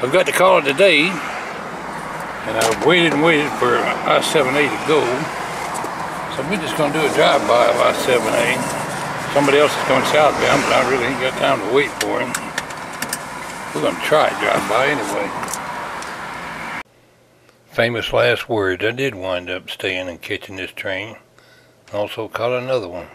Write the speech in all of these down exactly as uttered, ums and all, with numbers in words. I've got to call it a day, and I've waited and waited for I seven A to go, so we're just going to do a drive-by of I seven A. Somebody else is coming southbound, but I really ain't got time to wait for him. We're going to try a drive-by anyway. Famous last words. I did wind up staying and catching this train. Also caught another one.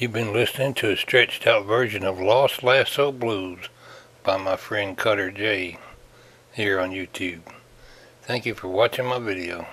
You've been listening to a stretched out version of Lost Lasso Blues by my friend Cutter J here on YouTube. Thank you for watching my video.